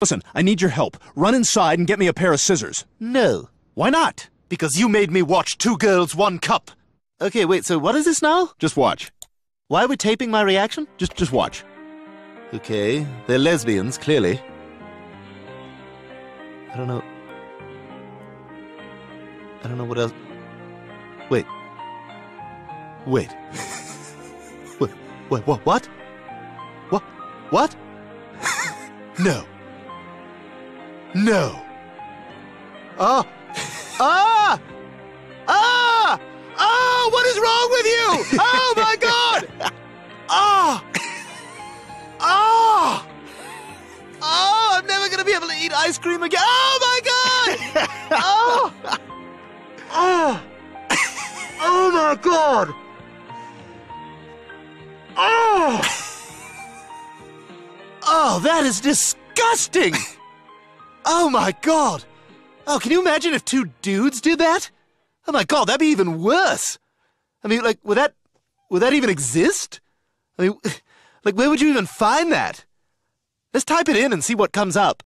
Listen, I need your help. Run inside and get me a pair of scissors. No. Why not? Because you made me watch Two Girls, One Cup. Okay, wait, so what is this now? Just watch. Why are we taping my reaction? Just watch. Okay, they're lesbians, clearly. I don't know what else... Wait. Wait, what? What? No. Ah! What is wrong with you? Oh my God! Oh! I'm never gonna be able to eat ice cream again. Oh my God! Oh my God! Oh, that is disgusting! Oh my God! Oh, can you imagine if two dudes did that? Oh my God, that'd be even worse! I mean, like, would that even exist? I mean, like, where would you even find that? Let's type it in and see what comes up.